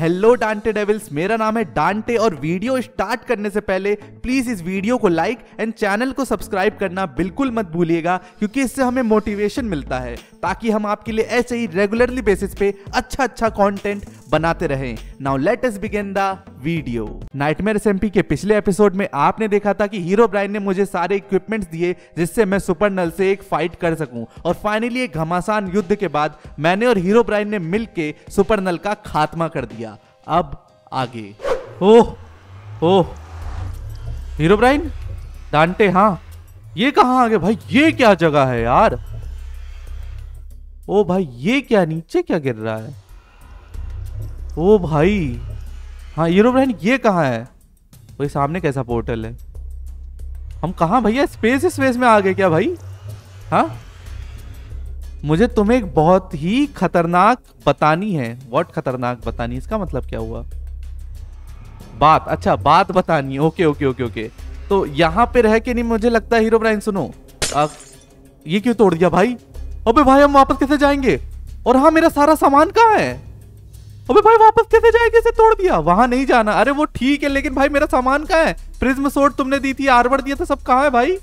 Hello डांटे devils, मेरा नाम है डांटे और वीडियो स्टार्ट करने से पहले प्लीज़ इस वीडियो को लाइक एंड चैनल को सब्सक्राइब करना बिल्कुल मत भूलिएगा, क्योंकि इससे हमें मोटिवेशन मिलता है ताकि हम आपके लिए ऐसे ही रेगुलरली बेसिस पे अच्छा कंटेंट बनाते रहें। Now let us begin the video. Nightmare SMP के पिछले एपिसोड में आपने देखा था कि हीरोब्राइन ने मुझे सारे इक्विपमेंट्स दिए जिससे मैं सुपरनल से एक फाइट कर सकूं, और फाइनली एक घमासान युद्ध के बाद मैंने और हीरोब्राइन ने मिलके सुपरनल का खात्मा कर दिया। अब आगे। ओह ओह हीरोब्राइन, डांटे, हाँ ये कहाँ आ गए भाई? ये क्या जगह है यार? ओ भाई ये क्या, नीचे क्या गिर रहा है? ओ भाई हाँ हीरोब्राइन, ये कहाँ है भाई? सामने कैसा पोर्टल है? हम कहाँ भैया स्पेस में आ गए क्या भाई? हाँ मुझे तुम्हें एक बहुत ही खतरनाक बतानी है। व्हाट खतरनाक बतानी, इसका मतलब क्या हुआ? बात, अच्छा बात बतानी है। ओके ओके ओके ओके, तो यहाँ पे रह के नहीं मुझे लगता है। हीरोब्राइन सुनो, ये क्यों तोड़ दिया भाई? अबे भाई हम वापस कैसे जाएंगे? और हाँ मेरा सारा सामान कहाँ है? अबे भाई वापस कैसे जाएगा? इसे तोड़ दिया, वहां नहीं जाना। अरे वो ठीक है, लेकिन भाई मेरा सामान कहाँ है? प्रिज्म सोर्ड तुमने दी थी, आर्मर दिया था, सब कहाँ है भाई?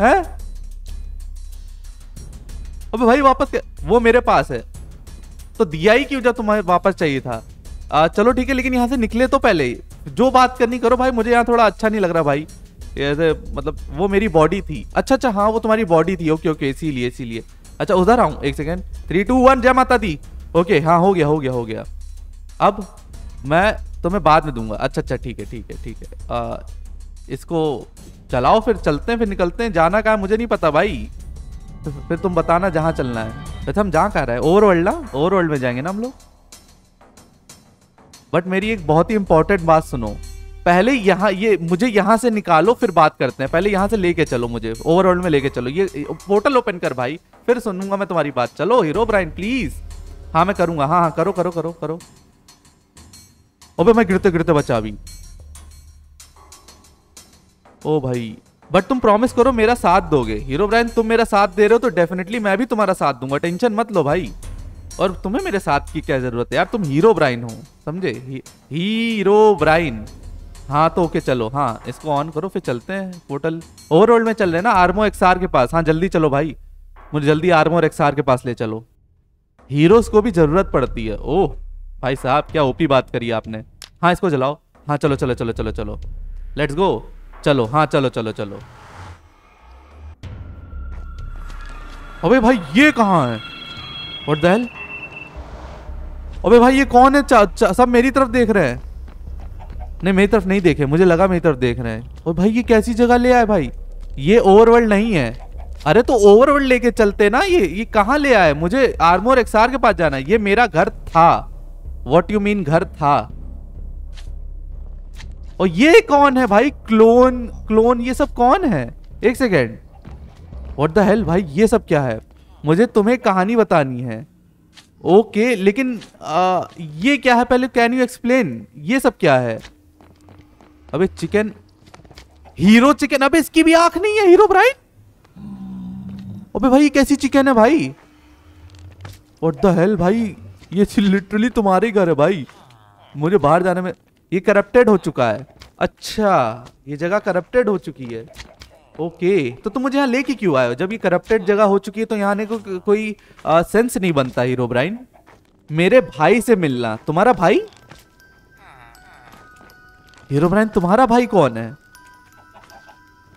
हैं? अबे भाई वापस वो मेरे पास है, तो दिया ही क्यों? जब तुम्हें वापस चाहिए था। चलो ठीक है, लेकिन यहाँ से निकले तो पहले ही जो बात करनी करो भाई, मुझे यहाँ थोड़ा अच्छा नहीं लग रहा भाई। मतलब वो मेरी बॉडी थी। अच्छा, हाँ वो तुम्हारी बॉडी थी। ओके ओके, इसीलिए। अच्छा उधर आऊँ एक सेकेंड। 3 2 1 जय माता दी। ओके हाँ हो गया। अब मैं तुम्हें बाद में दूंगा। अच्छा ठीक है। इसको चलाओ, फिर चलते हैं, फिर निकलते हैं। जाना कहाँ मुझे नहीं पता भाई, तो फिर तुम बताना जहाँ चलना है। वैसे हम जहाँ कहाँ रहे? ओवरवर्ल्ड ना, ओवरवर्ल्ड में जाएंगे ना हम लोग। बट मेरी एक बहुत ही इंपॉर्टेंट बात सुनो, पहले यहाँ ये मुझे यहाँ से निकालो, फिर बात करते हैं। पहले यहाँ से लेके चलो मुझे, ओवरवर्ल्ड में लेके चलो। ये पोर्टल ओपन कर भाई, फिर सुनूंगा मैं तुम्हारी बात। चलो हीरोब्राइन प्लीज। हाँ मैं करूंगा, हाँ करो। ओबे मैं गिरते बचा भी। ओ भाई बट तुम प्रॉमिस करो मेरा साथ दोगे। हीरोब्राइन तुम मेरा साथ दे रहे हो तो डेफिनेटली मैं भी तुम्हारा साथ दूंगा, टेंशन मत लो भाई। और तुम्हें मेरे साथ की क्या जरूरत है यार, तुम हीरोब्राइन हो, समझे? हीरोब्राइन हाँ तो ओके चलो। हाँ इसको ऑन करो, फिर चलते हैं। पोर्टल ओवरवर्ल्ड में चल रहे हैं ना, आर्मो XR के पास। हाँ जल्दी चलो भाई, मुझे जल्दी आर्मो और XR के पास ले चलो, हीरोज को भी जरूरत पड़ती है। ओह भाई साहब क्या ओपी बात करी आपने। हाँ इसको जलाओ। हाँ चलो लेट्स गो। चलो हाँ चलो। अबे भाई ये कहाँ है? What the hell? अबे भाई ये कौन है? सब मेरी तरफ देख रहे हैं। नहीं मेरी तरफ नहीं देखे, मुझे लगा मेरी तरफ देख रहे हैं। और भाई ये कैसी जगह ले आए भाई? ये ओवरवर्ल्ड नहीं है। अरे तो ओवरवर्ल्ड लेके चलते ना। ये कहाँ ले आए? मुझे आर्मोर XR के पास जाना है। ये मेरा घर था। व्हाट यू मीन घर था? और ये कौन है भाई? क्लोन ये सब कौन है? एक सेकेंड, व्हाट द हेल भाई ये सब क्या है? मुझे तुम्हें कहानी बतानी है। ओके लेकिन ये क्या है पहले, कैन यू एक्सप्लेन ये सब क्या है? अबे चिकन, हीरो चिकन। अबे इसकी भी आंख नहीं है हीरोब्राइन। अबे भाई ये कैसी चिकन है भाई? व्हाट द हेल भाई, ये लिटरली तुम्हारे घर है भाई। मुझे बाहर जाने में, ये करप्टेड हो चुका है। अच्छा ये जगह करप्टेड हो चुकी है। ओके तो तुम मुझे यहाँ लेके क्यों आए हो? जब ये करप्टेड जगह हो चुकी है तो यहाँ आने को कोई सेंस नहीं बनता। हीरोब्राइन मेरे भाई से मिलना। तुम्हारा भाई? हीरोब्राइन तुम्हारा भाई कौन है?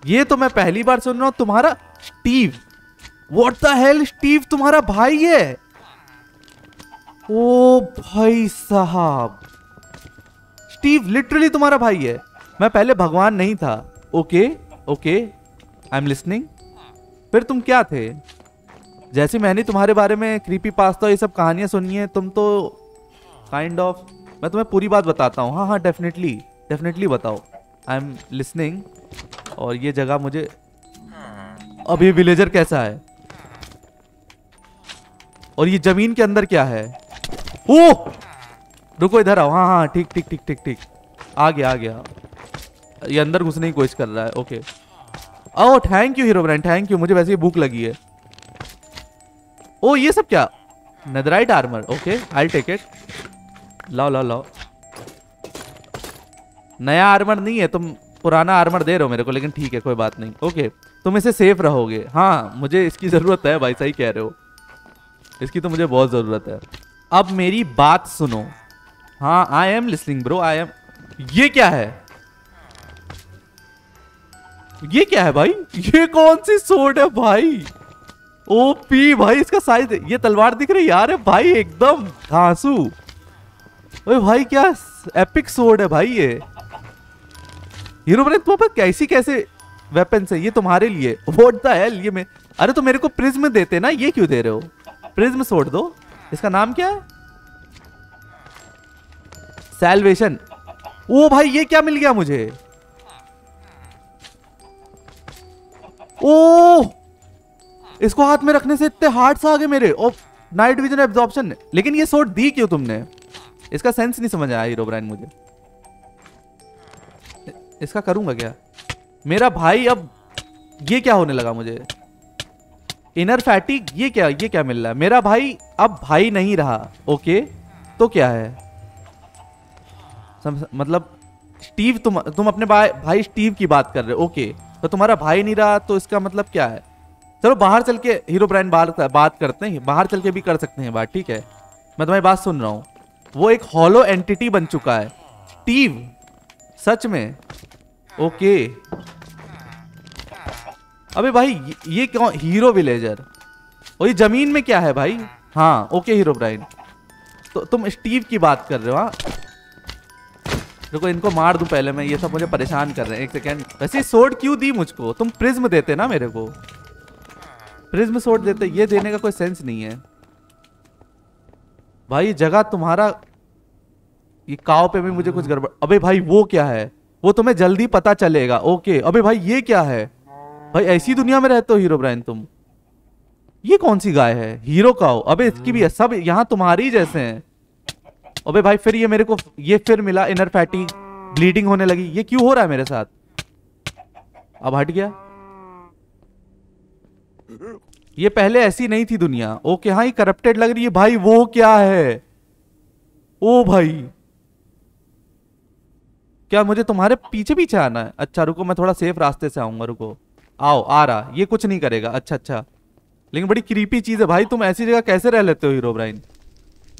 ये तो मैं पहली बार सुन रहा हूँ। तुम्हारा Steve, what the hell, Steve तुम्हारा भाई है? ओ भाई साहब स्टीव लिटरली तुम्हारा भाई है। मैं पहले भगवान नहीं था। Okay I am listening. फिर तुम क्या थे? जैसे मैंने तुम्हारे बारे में क्रीपी पास्ता ये सब कहानियां सुनी है, तुम तो काइंड ऑफ मैं तुम्हें पूरी बात बताता हूँ। हाँ हाँ डेफिनेटली बताओ, आई एम लिसनिंग। और ये जगह मुझे, अब ये विलेजर कैसा है? और ये जमीन के अंदर क्या है? ओह रुको इधर आओ। हाँ ठीक आ गया। ये अंदर घुसने की कोशिश कर रहा है। Okay oh thank you Herobrine, thank you, मुझे वैसे ही भूख लगी है। ओ ये सब क्या? Netherite armour, okay I will take it. लाओ लाओ लाओ। नया आर्मर नहीं है, तुम पुराना आर्मर दे रहे हो मेरे को, लेकिन ठीक है कोई बात नहीं। ओके तुम इसे सेफ रहोगे। हाँ मुझे इसकी ज़रूरत है भाई, सही कह रहे हो, इसकी तो मुझे बहुत ज़रूरत है। अब मेरी बात सुनो। हाँ I am listening bro, I am. ये क्या है, ये क्या है भाई? ये कौन सी सोड है भाई? ओपी भाई इसका साइज, ये तलवार दिख रही यार है भाई एकदम घासू। ओए भाई क्या एपिक सोड है भाई ये। हीरोब्रेन तुम्हारे पास कैसी कैसे वेपन्स है? ये तुम्हारे लिए। व्हाट द हेल, ये मैं, अरे तो मेरे को प्रिज्म देते ना, ये क्यों दे रहे हो? प्रिज्म सोड दो। इसका नाम क्या है? सैल्वेशन। ओ भाई ये क्या मिल गया मुझे? ओ इसको हाथ में रखने से इतने हार्ट्स आ गए मेरे। ओ नाइट विजन एब्जॉर्प्शन, लेकिन ये सोट दी क्यों तुमने? इसका सेंस नहीं समझ आया हीरोब्राइन मुझे। इसका करूंगा क्या मेरा भाई? अब ये क्या होने लगा मुझे? इनर फैटिक, ये क्या मिल रहा है मेरा भाई? अब भाई नहीं रहा। ओके तो क्या है मतलब? स्टीव, तुम अपने भाई स्टीव की बात कर रहे हो। ओके तो तुम्हारा भाई नहीं रहा, तो इसका मतलब क्या है? चलो बाहर चल के हीरोब्राइन बात करते हैं, बाहर चल के भी कर सकते हैं बात, ठीक है? मैं तुम्हारी बात सुन रहा हूँ। वो एक हॉलो एंटिटी बन चुका है स्टीव, सच में? ओके अबे भाई ये क्यों हीरो विलेजर? और ये जमीन में क्या है भाई? हाँ ओके हीरोब्राइन, तो तुम स्टीव की बात कर रहे हो। हाँ देखो इनको मार दूं पहले मैं, ये सब मुझे परेशान कर रहे हैं। एक सेकेंड, वैसे सोड क्यों दी मुझको? तुम प्रिज्म देते ना मेरे को, प्रिज्म सोड देते। ये देने का कोई सेंस नहीं है भाई। जगह तुम्हारा ये काव पे भी मुझे कुछ गड़बड़। अबे भाई वो क्या है? वो तुम्हें जल्दी पता चलेगा। ओके अबे भाई ये क्या है भाई? ऐसी दुनिया में रहते हो हीरोब्राइन तुम। ये कौन सी गाय है? हीरो काव। अबे इसकी भी सब यहाँ तुम्हारी जैसे हैं। अबे भाई फिर ये मेरे को ये फिर मिला इनर फैटिक, ब्लीडिंग होने लगी। ये क्यों हो रहा है मेरे साथ? अब हट गया। ये पहले ऐसी नहीं थी दुनिया। ओके हाँ ये करप्टेड लग रही है भाई। वो क्या है? ओ भाई क्या मुझे तुम्हारे पीछे पीछे आना है? अच्छा रुको मैं थोड़ा सेफ रास्ते से आऊंगा, रुको। आओ आ रहा, ये कुछ नहीं करेगा। अच्छा, लेकिन बड़ी क्रीपी चीज है भाई। तुम ऐसी जगह कैसे रह लेते हो हीरोब्राइन?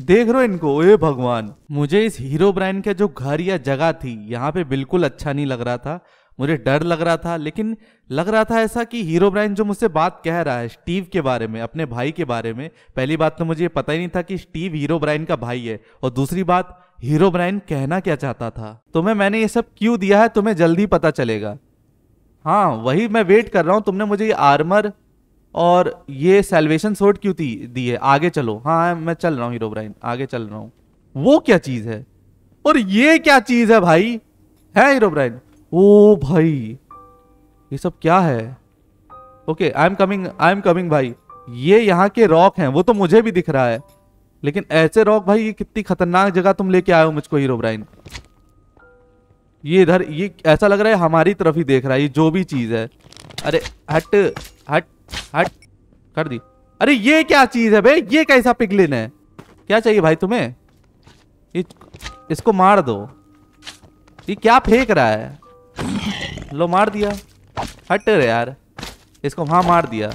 देख रहे हो इनको, ए भगवान। मुझे इस हीरोब्राइन का जो घर या जगह थी यहाँ पे बिल्कुल अच्छा नहीं लग रहा था। मुझे डर लग रहा था, लेकिन लग रहा था ऐसा कि हीरोब्राइन जो मुझसे बात कह रहा है स्टीव के बारे में, अपने भाई के बारे में। पहली बात तो मुझे ये पता ही नहीं था कि स्टीव हीरोब्राइन का भाई है, और दूसरी बात हीरोब्राइन कहना क्या चाहता था। तुम्हें मैंने ये सब क्यों दिया है तुम्हें जल्दी पता चलेगा। हाँ वही मैं वेट कर रहा हूँ। तुमने मुझे ये आर्मर और ये सैल्वेशन सोड क्यों दी है? आगे चलो। हाँ मैं चल रहा हूँ हीरोब्राइन, आगे चल रहा हूँ। वो क्या चीज़ है? और ये क्या चीज़ है भाई? है हीरोब्राइन? ओ भाई ये सब क्या है? ओके आई एम कमिंग भाई। ये यहाँ के रॉक हैं, वो तो मुझे भी दिख रहा है, लेकिन ऐसे रॉक भाई ये कितनी खतरनाक जगह तुम लेके आए हो मुझको हीरोब्राइन। ये इधर, ये ऐसा लग रहा है हमारी तरफ ही देख रहा है ये जो भी चीज़ है। अरे हट हट हट कर दी। अरे ये क्या चीज है भाई? ये कैसा पिगलिन है? क्या चाहिए भाई तुम्हें? इसको मार दो। ये क्या फेंक रहा है? लो मार दिया। हट रे यार इसको। हाँ मार दिया।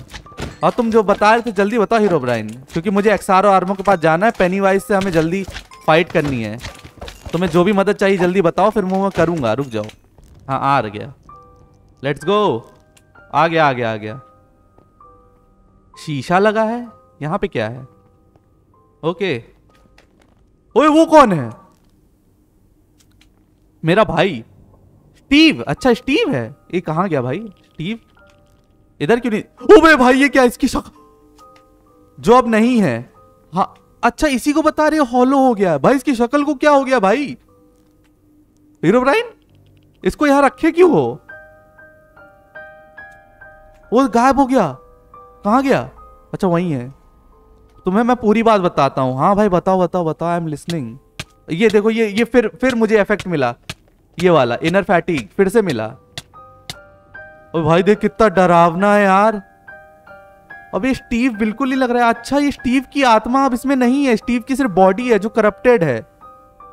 और तुम जो बता रहे थे जल्दी बताओ हीरोब्राइन, क्योंकि मुझे XR और आर्मो के पास जाना है। पेनीवाइज से हमें जल्दी फाइट करनी है। तुम्हें जो भी मदद चाहिए जल्दी बताओ, फिर मैं करूँगा। रुक जाओ। हाँ आ गया, लेट्स गो। आ गया। शीशा लगा है यहाँ पे, क्या है? ओके ओए वो कौन है? मेरा भाई स्टीव। अच्छा स्टीव है। ये कहाँ गया भाई स्टीव? इधर क्यों नहीं? ओबे भाई ये क्या? इसकी शक जो अब नहीं है। हाँ अच्छा इसी को बता रहे हो हॉलो हो गया भाई। इसकी शक्ल को क्या हो गया भाई? हीरोब्राइन इसको यहाँ रखे क्यों हो? वो गायब हो गया। कहाँ गया? अच्छा वहीं है। तुम्हें मैं पूरी बात बताता हूँ। हाँ भाई बताओ। I am listening. ये देखो ये फिर मुझे इफेक्ट मिला, ये वाला इनर फैटिक फिर से मिला। और भाई देख कितना डरावना है यार। अब ये स्टीव बिल्कुल ही लग रहा है। अच्छा ये स्टीव की आत्मा अब इसमें नहीं है, स्टीव की सिर्फ बॉडी है जो करप्टेड है।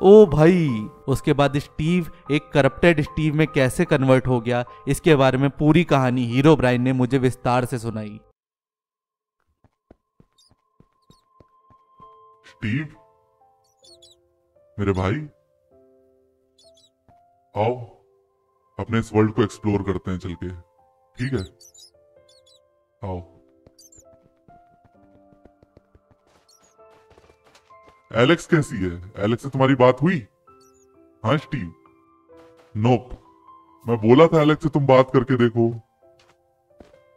ओ भाई। उसके बाद स्टीव एक करप्टेड स्टीव में कैसे कन्वर्ट हो गया, इसके बारे में पूरी कहानी हीरोब्राइन ने मुझे विस्तार से सुनाई। स्टीव मेरे भाई आओ अपने इस वर्ल्ड को एक्सप्लोर करते हैं चल के, ठीक है आओ। एलेक्स कैसी है? एलेक्स से तुम्हारी बात हुई? हाँ स्टीव। नोप, मैं बोला था एलेक्स से तुम बात करके देखो,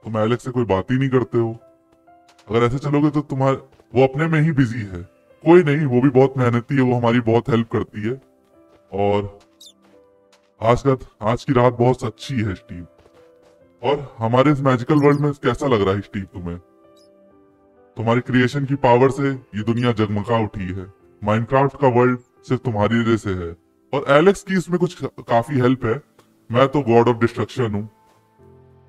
तुम एलेक्स से कोई बात ही नहीं करते हो। अगर ऐसे चलोगे तो तुम्हारे वो अपने में ही बिजी है। कोई नहीं, वो भी बहुत मेहनती है, वो हमारी बहुत हेल्प करती है और आज की रात बहुत अच्छी है स्टीव। और हमारे इस मैजिकल वर्ल्ड में कैसा लग रहा है स्टीव तुम्हें? तुम्हारी क्रिएशन की पावर से ये दुनिया जगमगा उठी है। माइनक्राफ्ट का वर्ल्ड सिर्फ तुम्हारी वजह से है और एलेक्स की इसमें कुछ काफी हेल्प है। मैं तो गॉड ऑफ डिस्ट्रक्शन हूँ,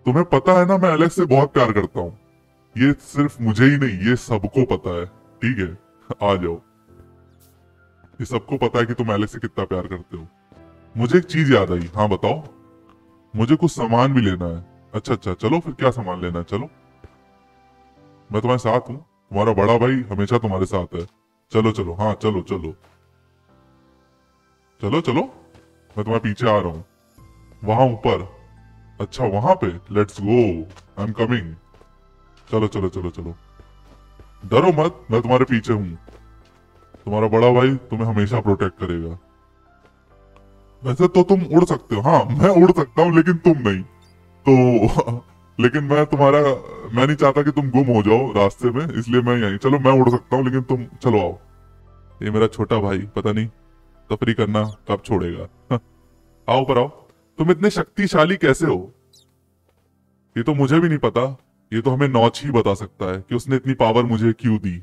तुम्हें पता है ना। मैं एलेक्स से बहुत प्यार करता हूँ, ये सिर्फ मुझे ही नहीं ये सबको पता है, ठीक है आ जाओ। ये सबको पता है कि तुम एलेक्स से कितना प्यार करते हो। मुझे एक चीज याद आई, हाँ बताओ। मुझे कुछ सामान भी लेना है। अच्छा अच्छा चलो फिर, क्या सामान लेना है? चलो मैं तुम्हारे साथ हूँ, तुम्हारा बड़ा भाई हमेशा तुम्हारे साथ है। चलो चलो, हाँ चलो चलो चलो चलो, मैं तुम्हारे पीछे आ रहा हूँ। वहां ऊपर, अच्छा वहां पे, let's go I am coming. चलो चलो चलो चलो, डरो मत, मैं तुम्हारे पीछे हूँ। तुम्हारा बड़ा भाई तुम्हें हमेशा प्रोटेक्ट करेगा। वैसे तो तुम उड़ सकते हो। हाँ मैं उड़ सकता हूँ लेकिन तुम नहीं, तो लेकिन मैं नहीं चाहता कि तुम गुम हो जाओ रास्ते में, इसलिए मैं यहीं। चलो मैं उड़ सकता हूँ लेकिन तुम चलो आओ। ये मेरा छोटा भाई पता नहीं तफरी करना कब छोड़ेगा। हाँ। आओ पर आओ। तुम इतने शक्तिशाली कैसे हो? ये तो मुझे भी नहीं पता, ये तो हमें नॉच ही बता सकता है कि उसने इतनी पावर मुझे क्यों दी।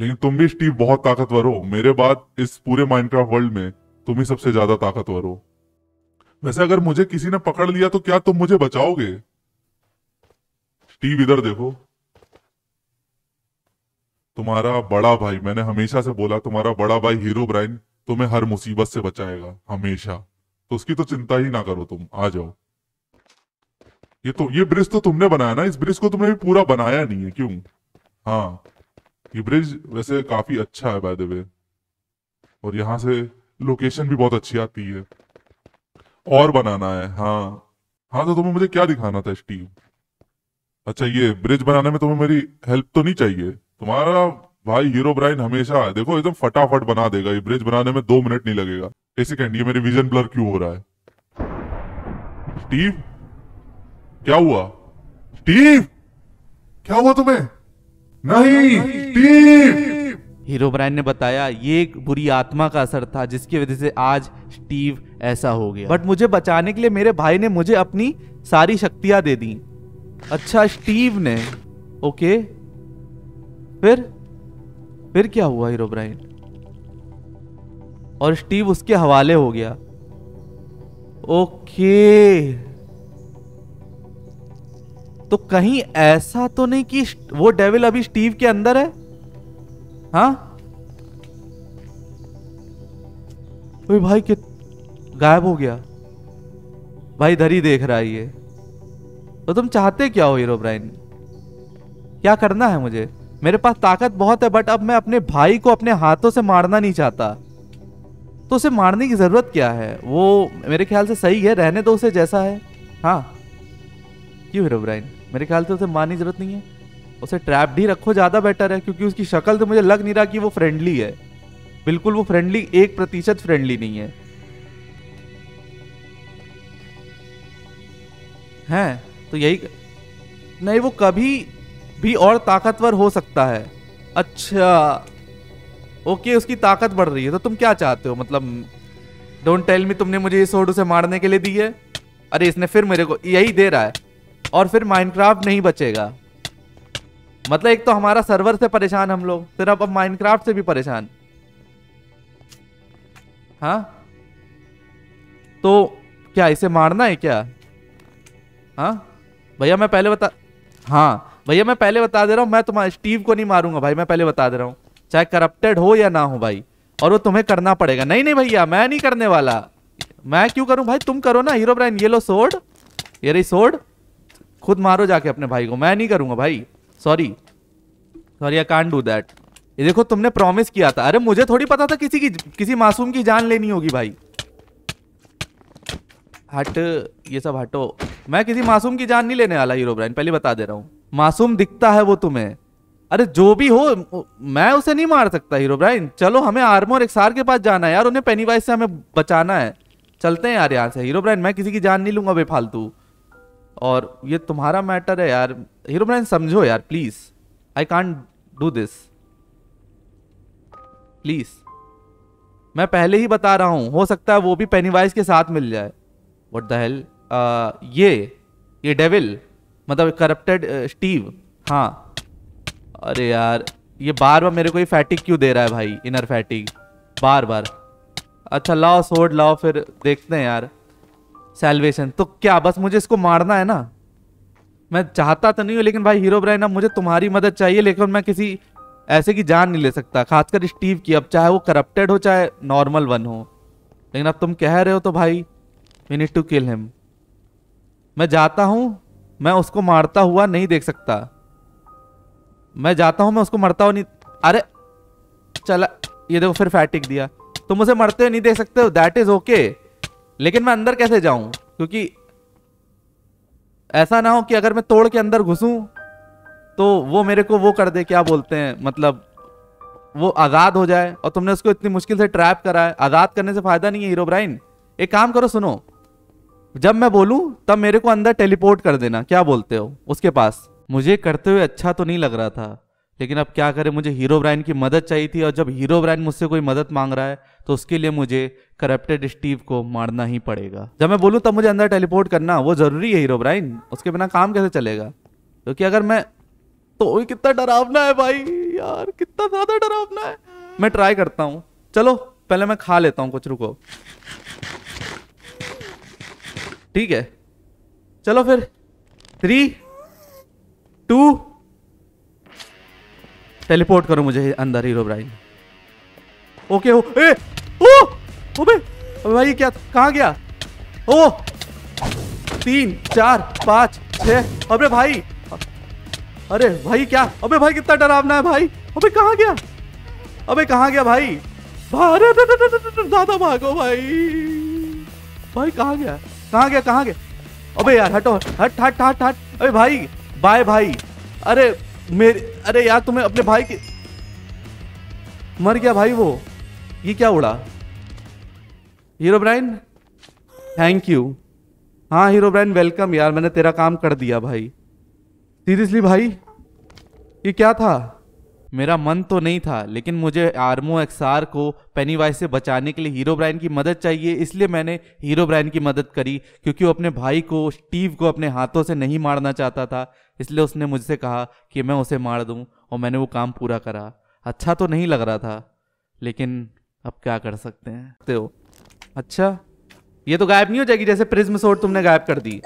लेकिन तुम भी स्टीव बहुत ताकतवर हो, मेरे बाद इस पूरे माइनक्राफ्ट वर्ल्ड में तुम ही सबसे ज्यादा ताकतवर हो। वैसे अगर मुझे किसी ने पकड़ लिया तो क्या तुम मुझे बचाओगे? स्टीव इधर देखो, तुम्हारा बड़ा भाई, मैंने हमेशा से बोला तुम्हारा बड़ा भाई हीरोब्राइन तुम्हें हर मुसीबत से बचाएगा हमेशा, तो उसकी तो चिंता ही ना करो। तुम आ जाओ। ये ब्रिज तो तुमने बनाया ना, इस ब्रिज को तुमने भी पूरा बनाया नहीं है क्यों? हाँ ये ब्रिज वैसे काफी अच्छा है बाय द वे, और यहाँ से लोकेशन भी बहुत अच्छी आती है। और बनाना है? हाँ हाँ, तो तुम्हें मुझे क्या दिखाना था स्टीव? अच्छा ये ब्रिज बनाने में तुम्हें मेरी हेल्प तो नहीं चाहिए? तुम्हारा भाई हीरोब्राइन हमेशा, देखो एकदम फटाफट बना देगा, ये ब्रिज बनाने में 2 मिनट नहीं लगेगा। एक सेकंड, ये मेरी विजन ब्लर क्यों हो रहा है? स्टीव क्या हुआ? स्टीव क्या हुआ तुम्हें? नहीं स्टीव, हीरोब्राइन ने बताया ये एक बुरी आत्मा का असर था जिसकी वजह से आज स्टीव ऐसा हो गया। बट मुझे बचाने के लिए मेरे भाई ने मुझे अपनी सारी शक्तियां दे दी। अच्छा स्टीव ने, ओके फिर क्या हुआ हीरोब्राइन? और स्टीव उसके हवाले हो गया। ओके तो कहीं ऐसा तो नहीं कि वो डेविल अभी स्टीव के अंदर है? हाँ ओए भाई कि गायब हो गया भाई, इधर ही देख रहा है ये। तो तुम चाहते क्या हो हीरोब्राइन? क्या करना है मुझे? मेरे पास ताकत बहुत है बट अब मैं अपने भाई को अपने हाथों से मारना नहीं चाहता, तो उसे मारने की जरूरत क्या है? वो मेरे ख्याल से सही है, रहने दो उसे जैसा है। हाँ क्यों हीरोब्राइन? मेरे ख्याल से उसे मारने की जरूरत नहीं है, उसे ट्रैप भी रखो ज़्यादा बेटर है, क्योंकि उसकी शक्ल तो मुझे लग नहीं रहा कि वो फ्रेंडली है। बिल्कुल वो फ्रेंडली 1% फ्रेंडली नहीं है। हैं तो यही नहीं, वो कभी भी और ताकतवर हो सकता है। अच्छा ओके, उसकी ताकत बढ़ रही है। तो तुम क्या चाहते हो? मतलब डोंट टेल मी तुमने मुझे ये सोड उसे मारने के लिए दी है। अरे इसने फिर मेरे को यही दे रहा है और फिर माइनक्राफ्ट नहीं बचेगा। मतलब एक तो हमारा सर्वर से परेशान हम लोग, फिर अब माइनक्राफ्ट से भी परेशान। हाँ तो क्या इसे मारना है क्या? हाँ भैया मैं पहले बता, हाँ भैया मैं पहले बता दे रहा हूँ, मैं तुम्हारे स्टीव को नहीं मारूंगा भाई, मैं पहले बता दे रहा हूँ, चाहे करप्टेड हो या ना हो भाई। और वो तुम्हें करना पड़ेगा। नहीं नहीं भैया मैं नहीं करने वाला, मैं क्यों करूं भाई, तुम करो ना। हीरोब्राइन ये लो सोड, ये रही सोड, खुद मारो जाके अपने भाई को, मैं नहीं करूंगा भाई। Sorry sorry I can't do that. ये देखो तुमने प्रॉमिस किया था। अरे मुझे थोड़ी पता था किसी मासूम की जान लेनी होगी भाई। हट ये सब हटो, मैं किसी मासूम की जान नहीं लेने वाला हीरोब्राइन, पहले बता दे रहा हूँ। मासूम दिखता है वो तुम्हें, अरे जो भी हो मैं उसे नहीं मार सकता हीरोब्राइन। चलो हमें आर्मोर XR के पास जाना है यार, उन्हें पेनीवाइज से हमें बचाना है। चलते हैं यार यहाँ से हीरोब्राइन, मैं किसी की जान नहीं लूंगा बेफालतू। और ये तुम्हारा मैटर है यार हीरोब्राइन, समझो यार please, I can't do this please. मैं पहले ही बता रहा हूँ, हो सकता है वो भी पेनीवाइज के साथ मिल जाए। व्हाट द हेल, ये डेविल मतलब करप्टेड स्टीव। हाँ अरे यार ये बार बार मेरे को ये फैटिक क्यों दे रहा है भाई, इनर फैटिक बार बार। अच्छा लाओ सोड लाओ, फिर देखते हैं यार। सैल्वेशन तो क्या, बस मुझे इसको मारना है ना। मैं चाहता तो नहीं हूँ लेकिन भाई हीरोब्राइन अब मुझे तुम्हारी मदद चाहिए, लेकिन मैं किसी ऐसे की जान नहीं ले सकता, खासकर स्टीव की। अब चाहे वो करप्टेड हो चाहे नॉर्मल वन हो, लेकिन अब तुम कह रहे हो तो भाई we need to kill him. मैं जाता हूँ, मैं उसको मारता हुआ नहीं देख सकता। मैं जाता हूँ, मैं उसको मरता हुआ नहीं। अरे चला ये देखो फिर फैटिक दिया। तुम उसे मरते हुए नहीं देख सकते हो, दैट इज ओके, लेकिन मैं अंदर कैसे जाऊं, क्योंकि ऐसा ना हो कि अगर मैं तोड़ के अंदर घुसूं तो वो मेरे को वो कर दे, क्या बोलते हैं, मतलब वो आज़ाद हो जाए। और तुमने उसको इतनी मुश्किल से ट्रैप करा है, आज़ाद करने से फ़ायदा नहीं है हीरोब्राइन। एक काम करो सुनो, जब मैं बोलूँ तब मेरे को अंदर टेलीपोर्ट कर देना, क्या बोलते हो उसके पास। मुझे करते हुए अच्छा तो नहीं लग रहा था, लेकिन अब क्या करें, मुझे हीरोब्राइन की मदद चाहिए थी। और जब हीरोब्राइन मुझसे कोई मदद मांग रहा है तो उसके लिए मुझे करप्टेड स्टीव को मारना ही पड़ेगा। जब मैं बोलूँ तब मुझे अंदर टेलीपोर्ट करना, वो ज़रूरी है हीरोब्राइन, उसके बिना काम कैसे चलेगा। क्योंकि अगर मैं तो कितना डरावना है भाई यार, कितना ज़्यादा डरावना है। मैं ट्राई करता हूँ, चलो पहले मैं खा लेता हूँ कुछ, रुको ठीक है। चलो फिर 3, 2 टेलीपोर्ट करो मुझे अंदर हीरोब्राइन। ओके हो ए ओ अबे भाई क्या कहाँ गया। ओ 3, 4, 5, 6 अबे भाई, अरे भाई क्या, अबे भाई कितना डरावना है भाई। अबे कहाँ गया, अबे कहाँ गया भाई, भारत दादा भागो भाई, भाई कहाँ गया कहाँ गया कहाँ गया। अबे यार हटो, हट हट हट हट। अबे भाई बाय भाई, अरे मेरे, अरे यार तुम्हें अपने भाई के, मर गया भाई वो। ये क्या उड़ा हीरोब्राइन, थैंक यू। हाँ हीरोब्राइन वेलकम यार, मैंने तेरा काम कर दिया भाई। सीरियसली भाई ये क्या था, मेरा मन तो नहीं था, लेकिन मुझे आर्मो XR को पेनीवाइज से बचाने के लिए हीरोब्राइन की मदद चाहिए, इसलिए मैंने हीरोब्राइन की मदद करी, क्योंकि वो अपने भाई को स्टीव को अपने हाथों से नहीं मारना चाहता था, इसलिए उसने मुझसे कहा कि मैं उसे मार दूं, और मैंने वो काम पूरा करा। अच्छा तो नहीं लग रहा था, लेकिन अब क्या कर सकते हैं। तो अच्छा ये तो गायब नहीं हो जाएगी, जैसे प्रिज्म सोड तुमने गायब कर दी,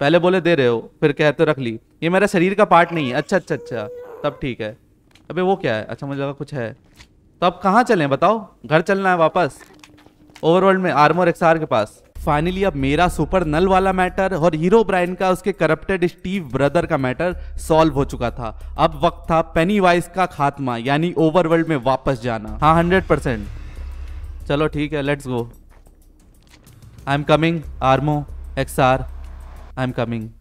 पहले बोले दे रहे हो फिर कहते रख ली, ये मेरा शरीर का पार्ट नहीं है। अच्छा अच्छा अच्छा तब ठीक है। अबे वो क्या है, अच्छा मुझे लगा कुछ है। तो अब कहाँ चलें बताओ, घर चलना है वापस ओवरवर्ल्ड में आर्मर XR के पास। फाइनली अब मेरा सुपरनल वाला मैटर और हीरोब्राइन का उसके करप्टेड स्टीव ब्रदर का मैटर सॉल्व हो चुका था। अब वक्त था पेनीवाइज का खात्मा, यानी ओवरवर्ल्ड में वापस जाना। हाँ 100%। चलो ठीक है, let's go. I am coming आर्मो XR, आई एम कमिंग।